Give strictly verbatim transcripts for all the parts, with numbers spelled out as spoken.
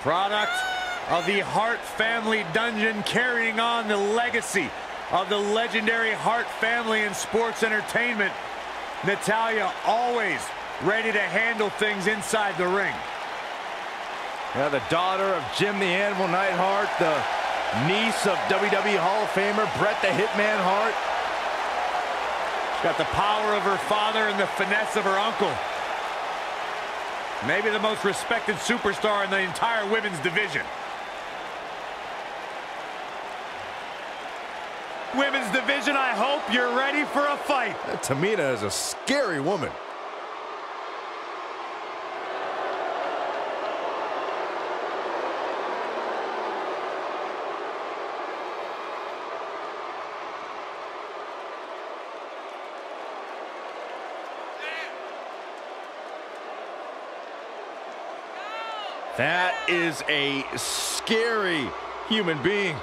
Product of the Hart family dungeon, carrying on the legacy of the legendary Hart family in sports entertainment. Natalya always ready to handle things inside the ring. Yeah, the daughter of Jim the Animal Knight Hart, the niece of W W E Hall of Famer Bret the Hitman Hart. She's got the power of her father and the finesse of her uncle. Maybe the most respected superstar in the entire women's division. Women's division, I hope you're ready for a fight. That Tamina is a scary woman. That is a scary human being.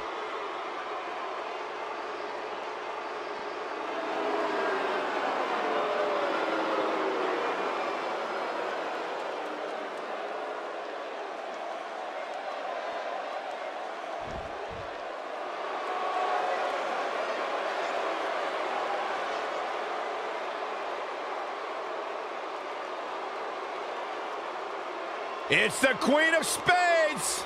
It's the Queen of Spades!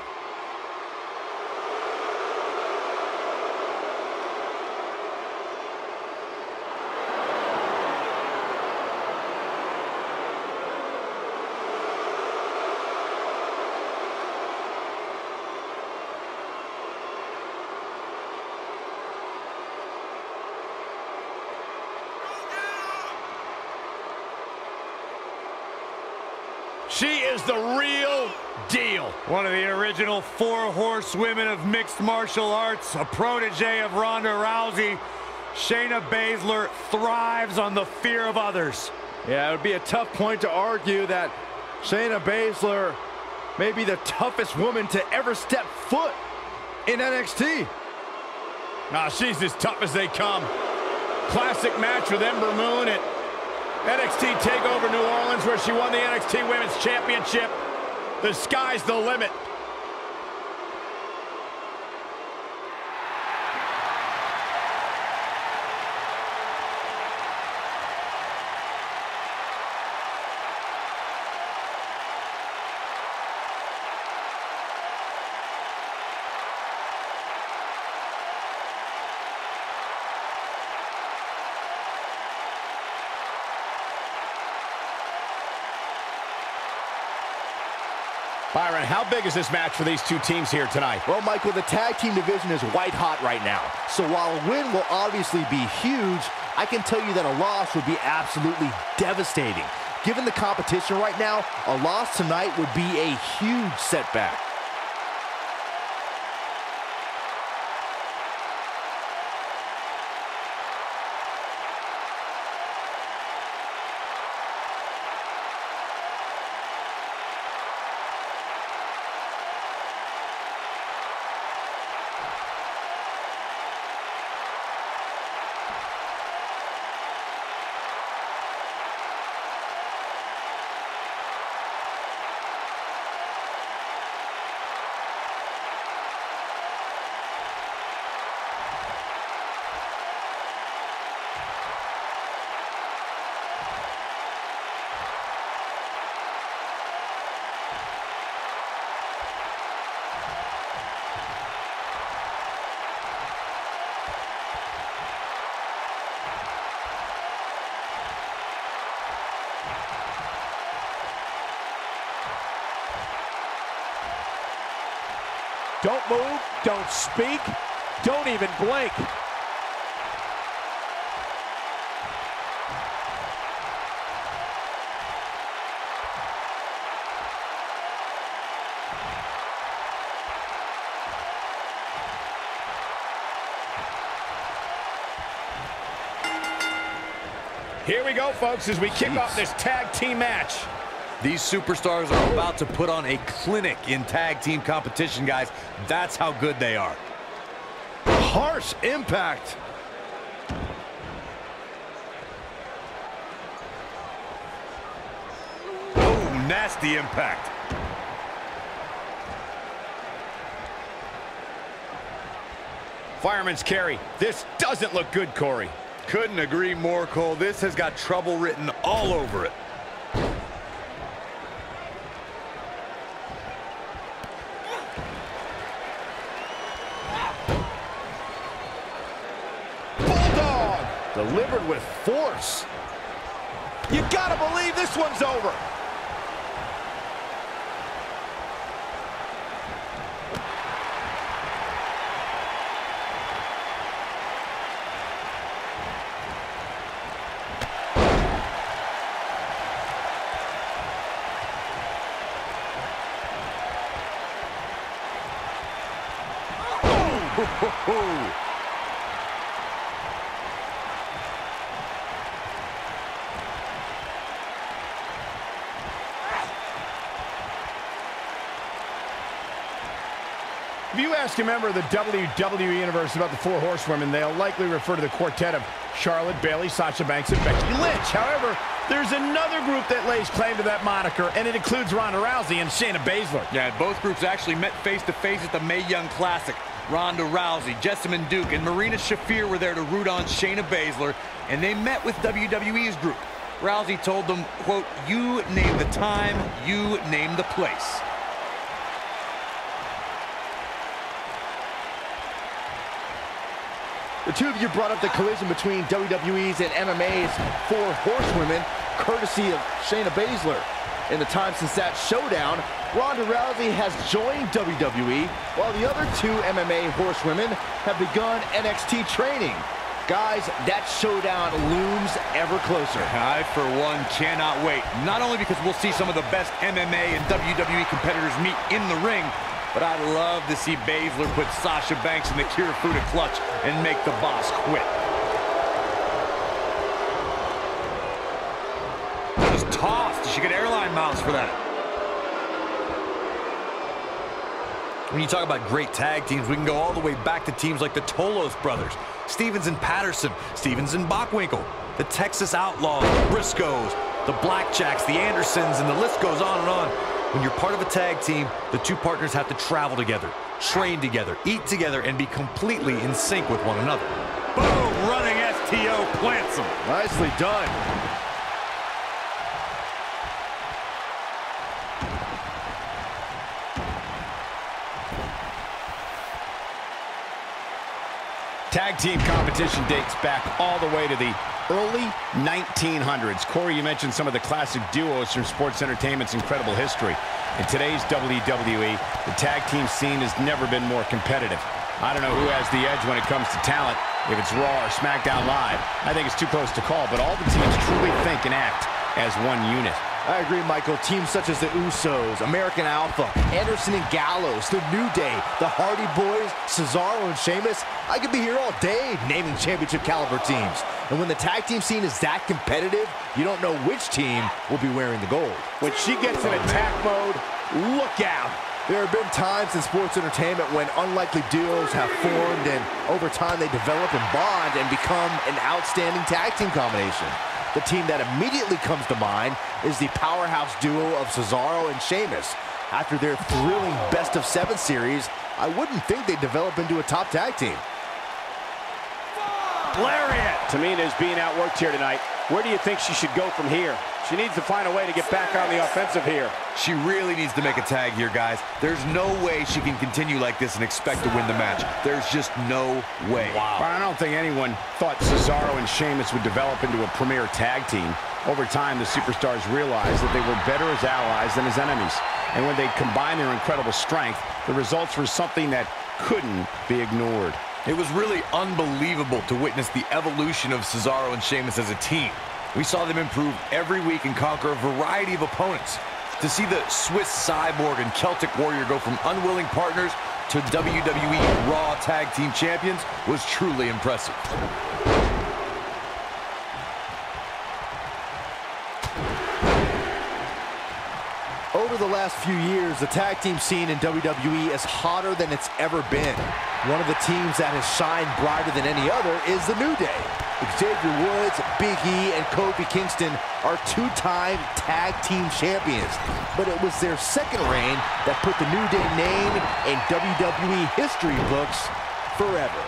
She is the real deal. One of the original four horsewomen of mixed martial arts, a protege of Ronda Rousey, Shayna Baszler thrives on the fear of others. Yeah, it would be a tough point to argue that Shayna Baszler may be the toughest woman to ever step foot in N X T. Nah, she's as tough as they come. Classic match with Ember Moon at N X T TakeOver New Orleans, where she won the N X T Women's Championship. The sky's the limit. Byron, how big is this match for these two teams here tonight? Well, Michael, the tag team division is white hot right now. So while a win will obviously be huge, I can tell you that a loss would be absolutely devastating. Given the competition right now, a loss tonight would be a huge setback. Don't move, don't speak, don't even blink. Here we go, folks, as we Jeez. kick off this tag team match. These superstars are about to put on a clinic in tag team competition, guys. That's how good they are. Harsh impact. Oh, nasty impact. Fireman's carry. This doesn't look good, Corey. Couldn't agree more, Cole. This has got trouble written all over it. Bulldog! Delivered with force. You gotta believe this one's over. If you ask a member of the W W E Universe about the Four Horsewomen, they'll likely refer to the quartet of Charlotte, Bayley, Sasha Banks, and Becky Lynch. However, there's another group that lays claim to that moniker, and it includes Ronda Rousey and Shayna Baszler. Yeah, both groups actually met face-to-face at the Mae Young Classic. Ronda Rousey, Jessamyn Duke, and Marina Shafir were there to root on Shayna Baszler, and they met with W W E's group. Rousey told them, quote, "You name the time, you name the place." The two of you brought up the collision between W W E's and M M A's Four Horsewomen, courtesy of Shayna Baszler. In the time since that showdown, Ronda Rousey has joined W W E, while the other two M M A horsewomen have begun N X T training. Guys, that showdown looms ever closer. I, for one, cannot wait. Not only because we'll see some of the best M M A and W W E competitors meet in the ring, but I'd love to see Baszler put Sasha Banks in the Kirifuda clutch and make the boss quit. That was tossed. She got airline miles for that. When you talk about great tag teams, we can go all the way back to teams like the Tolos brothers, Stevens and Patterson, Stevens and Bachwinkle, the Texas Outlaws, the Briscoes, the Blackjacks, the Andersons, and the list goes on and on. When you're part of a tag team, the two partners have to travel together, train together, eat together, and be completely in sync with one another. Boom! Running S T O plants him. Nicely done. Tag team competition dates back all the way to the early nineteen hundreds. Corey, you mentioned some of the classic duos from sports entertainment's incredible history. In today's W W E, the tag team scene has never been more competitive. I don't know who has the edge when it comes to talent. If it's Raw or SmackDown Live, I think it's too close to call, but all the teams truly think and act as one unit. I agree, Michael. Teams such as the Usos, American Alpha, Anderson and Gallows, the New Day, the Hardy Boys, Cesaro and Sheamus. I could be here all day naming championship caliber teams. And when the tag team scene is that competitive, you don't know which team will be wearing the gold. When she gets in attack mode, look out. There have been times in sports entertainment when unlikely duos have formed, and over time they develop and bond and become an outstanding tag team combination. The team that immediately comes to mind is the powerhouse duo of Cesaro and Sheamus. After their thrilling best of seven series, I wouldn't think they'd develop into a top tag team. Lariat! Tamina is being outworked here tonight. Where do you think she should go from here? She needs to find a way to get back on the offensive here. She really needs to make a tag here, guys. There's no way she can continue like this and expect to win the match. There's just no way. Wow. I don't think anyone thought Cesaro and Sheamus would develop into a premier tag team. Over time, the superstars realized that they were better as allies than as enemies. And when they combined their incredible strength, the results were something that couldn't be ignored. It was really unbelievable to witness the evolution of Cesaro and Sheamus as a team. We saw them improve every week and conquer a variety of opponents. To see the Swiss Cyborg and Celtic Warrior go from unwilling partners to W W E Raw Tag Team Champions was truly impressive. Over the last few years, the tag team scene in W W E is hotter than it's ever been. One of the teams that has shined brighter than any other is the New Day. Xavier Woods, Big E, and Kofi Kingston are two-time tag team champions. But it was their second reign that put the New Day name in W W E history books forever.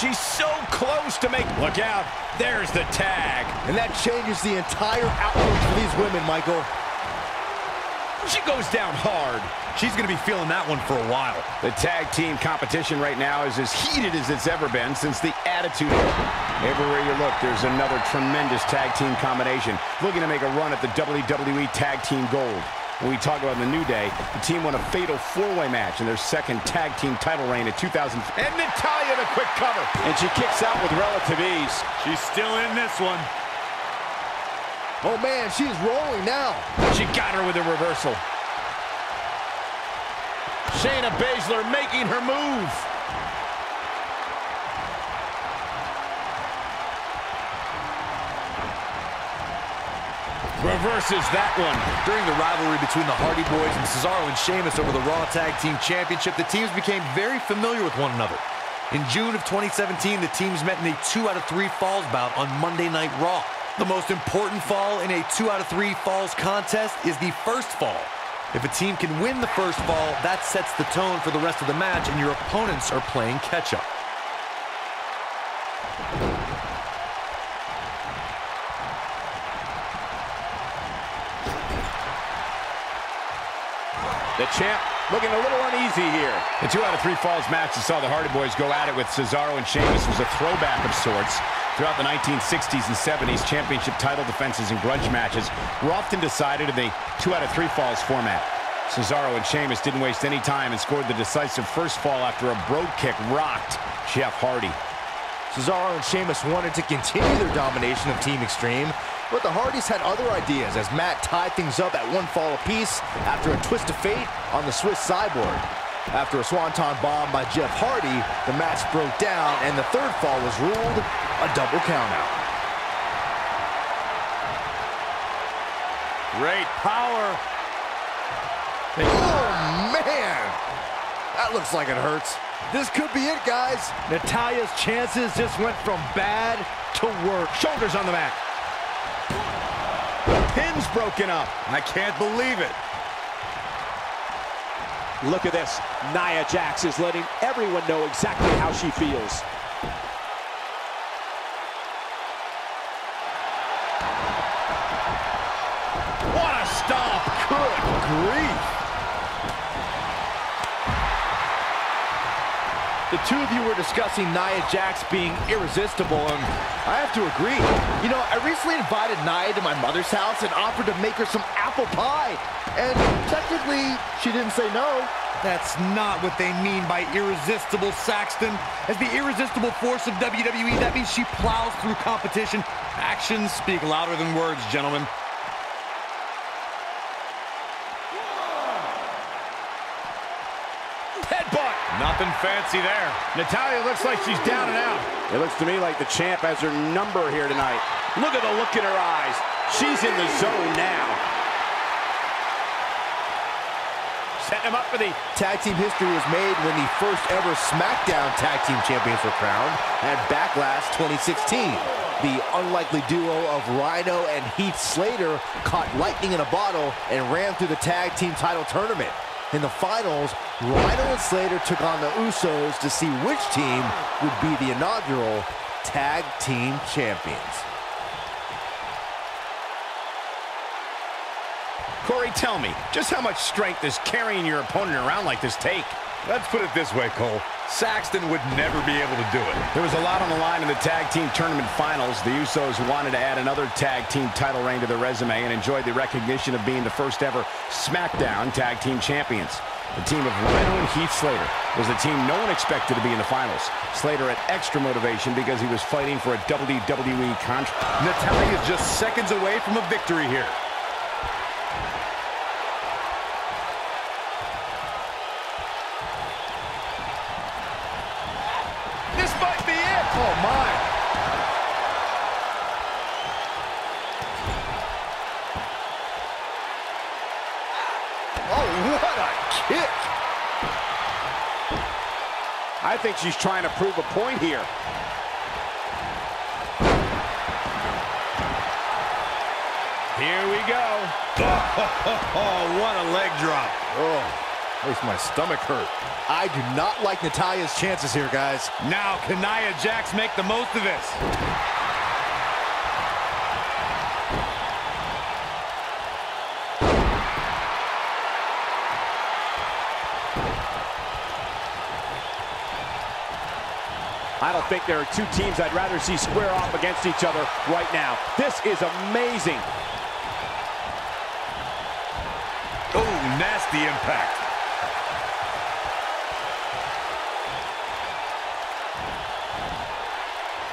She's so close to make... Look out. There's the tag. And that changes the entire outlook for these women, Michael. She goes down hard. She's going to be feeling that one for a while. The tag team competition right now is as heated as it's ever been since the Attitude Era. Everywhere you look, there's another tremendous tag team combination looking to make a run at the W W E Tag Team Gold. When we talk about the New Day, the team won a fatal four-way match in their second tag team title reign in two thousand. And Natalya, the quick cover. And she kicks out with relative ease. She's still in this one. Oh, man, she's rolling now. She got her with a reversal. Shayna Baszler making her move. Reverses that one. During the rivalry between the Hardy Boys and Cesaro and Sheamus over the Raw Tag Team Championship, the teams became very familiar with one another. In June of twenty seventeen, the teams met in a two out of three falls bout on Monday Night Raw. The most important fall in a two out of three falls contest is the first fall. If a team can win the first fall, that sets the tone for the rest of the match, and your opponents are playing catch-up. The champ looking a little uneasy here. The two out of three falls match that saw the Hardy Boys go at it with Cesaro and Sheamus was a throwback of sorts. Throughout the nineteen sixties and seventies, championship title defenses and grudge matches were often decided in the two out of three falls format. Cesaro and Sheamus didn't waste any time and scored the decisive first fall after a brogue kick rocked Jeff Hardy. Cesaro and Sheamus wanted to continue their domination of Team Extreme, but the Hardys had other ideas as Matt tied things up at one fall apiece after a twist of fate on the Swiss Cyborg. After a swanton bomb by Jeff Hardy, the match broke down, and the third fall was ruled a double countout. Great power. Oh, man! That looks like it hurts. This could be it, guys. Natalya's chances just went from bad to worse. Shoulders on the mat. The pin's broken up. I can't believe it. Look at this. Nia Jax is letting everyone know exactly how she feels. What a stomp! Good grief! The two of you were discussing Nia Jax being irresistible, and I have to agree. You know, I recently invited Nia to my mother's house and offered to make her some apple pie. And technically, she didn't say no. That's not what they mean by irresistible, Saxton. As the irresistible force of W W E, that means she plows through competition. Actions speak louder than words, gentlemen. Headbutt! Nothing fancy there. Natalya looks like she's down and out. It looks to me like the champ has her number here tonight. Look at the look in her eyes. She's in the zone now. Setting him up for the... Tag team history was made when the first ever SmackDown Tag Team Champions were crowned at Backlash twenty sixteen. The unlikely duo of Rhino and Heath Slater caught lightning in a bottle and ran through the tag team title tournament. In the finals, Rhino and Slater took on the Usos to see which team would be the inaugural Tag Team Champions. Corey, tell me, just how much strength does carrying your opponent around like this take? Let's put it this way, Cole. Saxton would never be able to do it. There was a lot on the line in the tag team tournament finals. The Usos wanted to add another tag team title reign to their resume and enjoyed the recognition of being the first ever SmackDown Tag Team Champions. The team of Rhino and Heath Slater was the team no one expected to be in the finals. Slater had extra motivation because he was fighting for a W W E contract. Natalya is just seconds away from a victory here. Oh, my. Oh, what a kick. I think she's trying to prove a point here. Here we go. Oh, what a leg drop. Oh. Makes my stomach hurt. I do not like Natalya's chances here, guys. Now, can Nia Jax make the most of this? I don't think there are two teams I'd rather see square off against each other right now. This is amazing. Oh, nasty impact.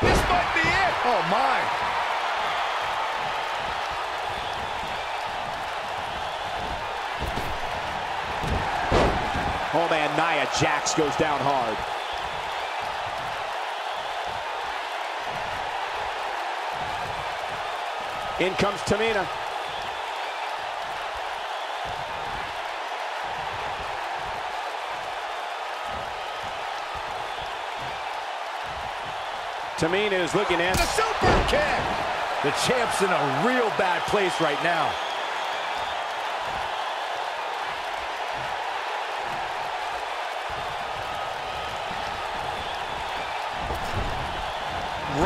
This might be it. Oh, my. Oh, man, Nia Jax goes down hard. In comes Tamina. Tamina is looking at the super kick. The champ's in a real bad place right now.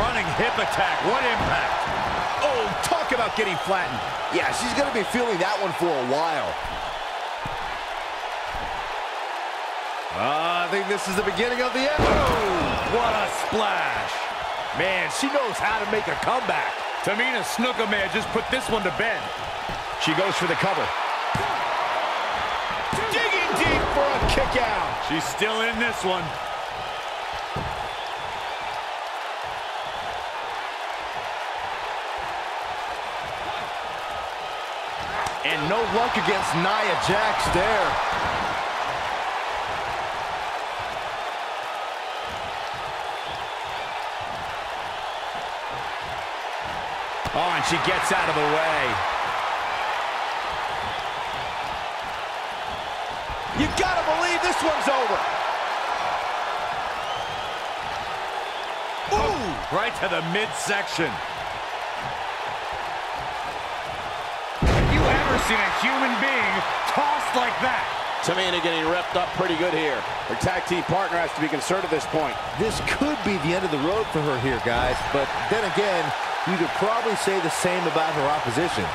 Running hip attack, what impact. Oh, talk about getting flattened. Yeah, she's going to be feeling that one for a while. Uh, I think this is the beginning of the end. Oh, what a splash. Man, she knows how to make a comeback. Tamina Snuka, man, just put this one to bed. She goes for the cover. Two, two, digging deep for a kick out. She's still in this one. And no luck against Nia Jax there. Oh, and she gets out of the way. You gotta believe this one's over. Ooh, right to the midsection. Seen a human being tossed like that. Tamina getting repped up pretty good here. Her tag team partner has to be concerned at this point. This could be the end of the road for her here, guys. But then again, you could probably say the same about her opposition.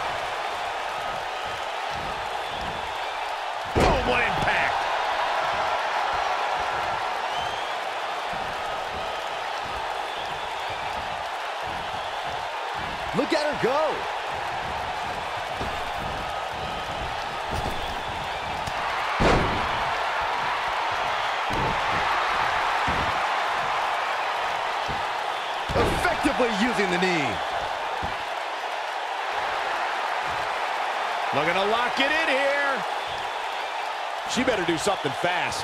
Oh, what impact! Look at her go! Using the knee. Looking to lock it in here. She better do something fast.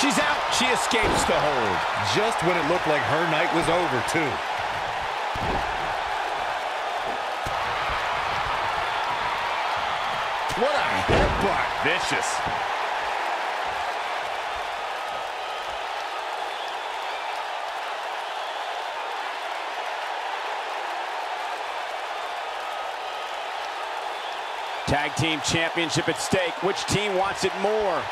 She's out. She escapes the hold. Just when it looked like her night was over, too. What a headbutt. Vicious. Tag team championship at stake. Which team wants it more?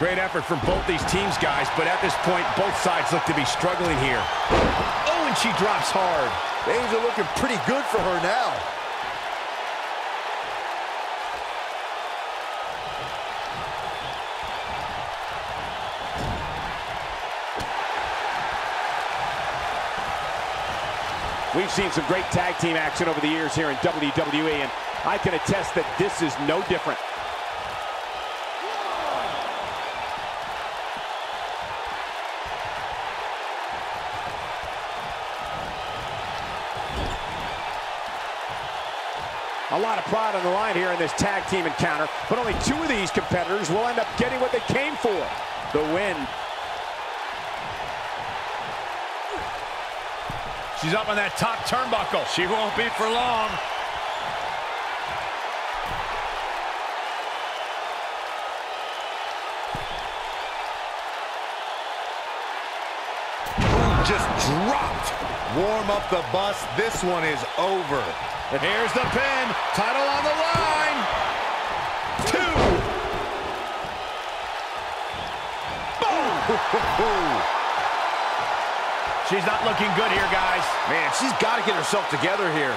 Great effort from both these teams, guys, but at this point, both sides look to be struggling here. Oh, and she drops hard. Things are looking pretty good for her now. We've seen some great tag team action over the years here in W W E, and I can attest that this is no different. A lot of pride on the line here in this tag team encounter, but only two of these competitors will end up getting what they came for, the win. She's up on that top turnbuckle. She won't be for long. Just dropped. Warm up the bus. This one is over. And here's the pin. Title on the line. Two. Boom. She's not looking good here, guys. Man, she's got to get herself together here.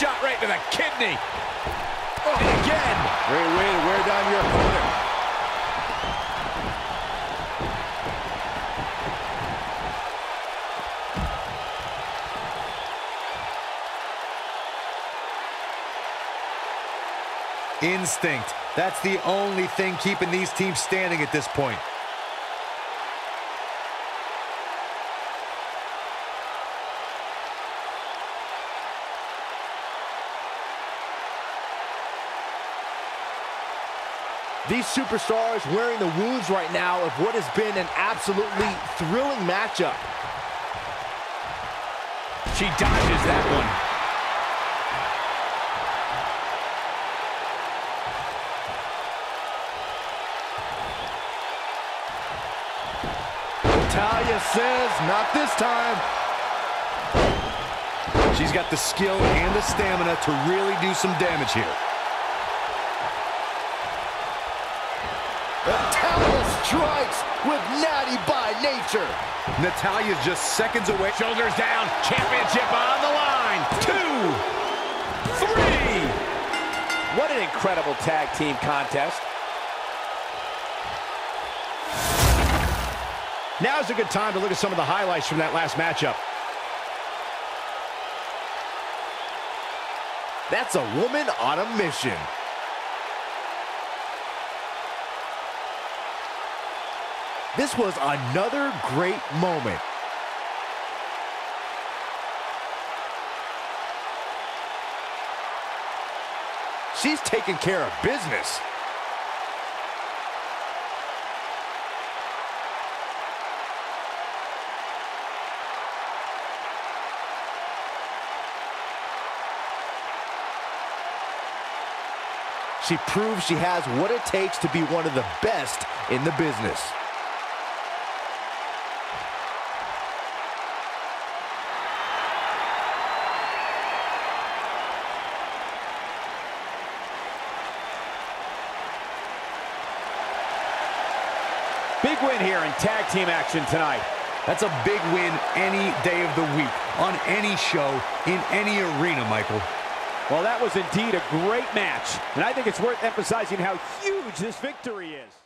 Shot right to the kidney. Oh. And again. Great way to wear down your opponent. Instinct. That's the only thing keeping these teams standing at this point. These superstars wearing the wounds right now of what has been an absolutely thrilling matchup. She dodges that one. Natalya says, not this time. She's got the skill and the stamina to really do some damage here. Natalya strikes with natty by nature. Natalya's just seconds away. Shoulders down. Championship on the line. Two. Three. What an incredible tag team contest. Now's a good time to look at some of the highlights from that last matchup. That's a woman on a mission. This was another great moment. She's taking care of business. She proves she has what it takes to be one of the best in the business. Big win here in tag team action tonight. That's a big win any day of the week, on any show, in any arena, Michael. Well, that was indeed a great match, and I think it's worth emphasizing how huge this victory is.